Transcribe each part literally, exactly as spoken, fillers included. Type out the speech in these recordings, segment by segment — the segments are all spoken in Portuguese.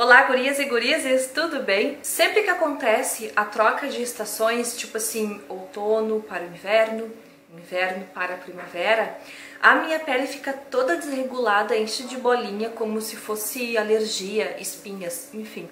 Olá, gurias e gurizes, tudo bem? Sempre que acontece a troca de estações, tipo assim, outono para o inverno, inverno para a primavera, a minha pele fica toda desregulada, enche de bolinha, como se fosse alergia, espinhas, enfim.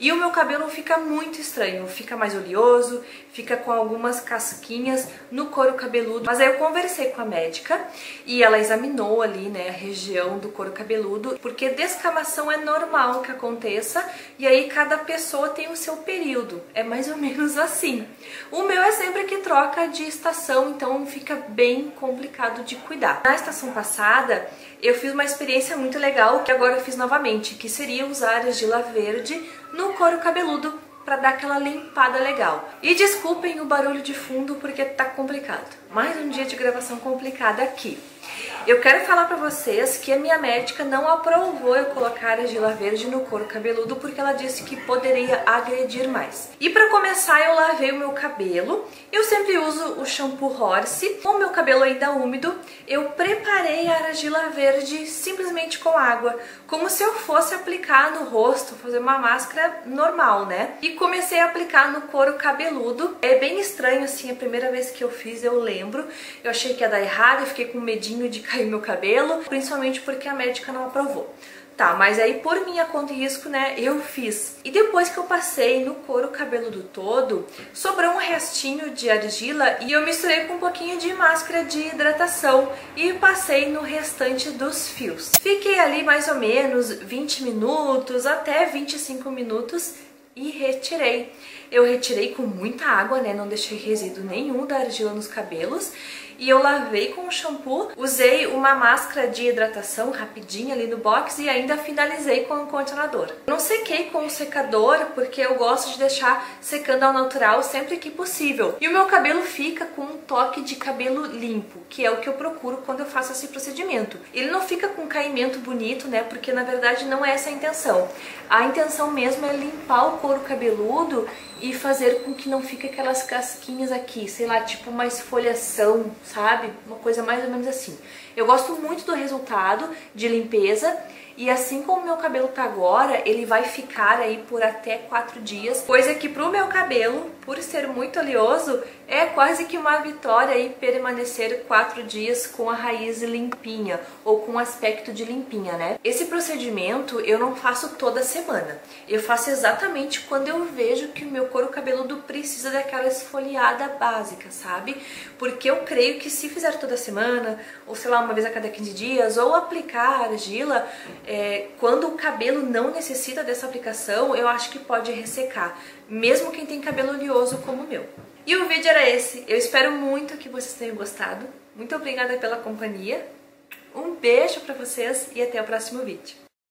E o meu cabelo fica muito estranho, fica mais oleoso, fica com algumas casquinhas no couro cabeludo. Mas aí eu conversei com a médica e ela examinou ali, né, a região do couro cabeludo, porque descamação é normal que aconteça e aí cada pessoa tem o seu período, é mais ou menos assim. O meu é sempre que troca de estação, então fica bem complicado de cuidar. Na estação passada eu fiz uma experiência muito legal, que agora eu fiz novamente, que seria usar argila verde no couro cabeludo para dar aquela limpada legal. E desculpem o barulho de fundo porque tá complicado. Mais um dia de gravação complicada aqui. Eu quero falar pra vocês que a minha médica não aprovou eu colocar argila verde no couro cabeludo porque ela disse que poderia agredir mais. E pra começar, eu lavei o meu cabelo. Eu sempre uso o shampoo Horse. Com o meu cabelo ainda úmido, eu preparei a argila verde simplesmente com água, como se eu fosse aplicar no rosto, fazer uma máscara normal, né? E comecei a aplicar no couro cabeludo. É bem estranho, assim, a primeira vez que eu fiz, eu lembro. Eu achei que ia dar errado, eu fiquei com medinho de cair meu cabelo, principalmente porque a médica não aprovou. Tá, mas aí por minha conta e risco, né, eu fiz. E depois que eu passei no couro cabeludo todo, sobrou um restinho de argila e eu misturei com um pouquinho de máscara de hidratação e passei no restante dos fios. Fiquei ali mais ou menos vinte minutos, até vinte e cinco minutos e retirei. Eu retirei com muita água, né, não deixei resíduo nenhum da argila nos cabelos. E eu lavei com o shampoo, usei uma máscara de hidratação rapidinha ali no box e ainda finalizei com o condicionador. Não sequei com o secador porque eu gosto de deixar secando ao natural sempre que possível. E o meu cabelo fica com um toque de cabelo limpo, que é o que eu procuro quando eu faço esse procedimento. Ele não fica com caimento bonito, né, porque na verdade não é essa a intenção. A intenção mesmo é limpar o couro cabeludo e fazer com que não fique aquelas casquinhas aqui, sei lá, tipo uma esfoliação, sabe? Uma coisa mais ou menos assim. Eu gosto muito do resultado de limpeza e assim como o meu cabelo tá agora, ele vai ficar aí por até quatro dias, coisa que pro meu cabelo, por ser muito oleoso, é quase que uma vitória aí permanecer quatro dias com a raiz limpinha ou com aspecto de limpinha, né? Esse procedimento eu não faço toda semana, eu faço exatamente quando eu vejo que o meu couro cabeludo precisa daquela esfoliada básica, sabe? Porque eu creio que se fizer toda semana, ou sei lá, uma vez a cada quinze dias, ou aplicar argila, é, quando o cabelo não necessita dessa aplicação, eu acho que pode ressecar, mesmo quem tem cabelo oleoso como o meu. E o vídeo era esse, eu espero muito que vocês tenham gostado, muito obrigada pela companhia, um beijo pra vocês e até o próximo vídeo.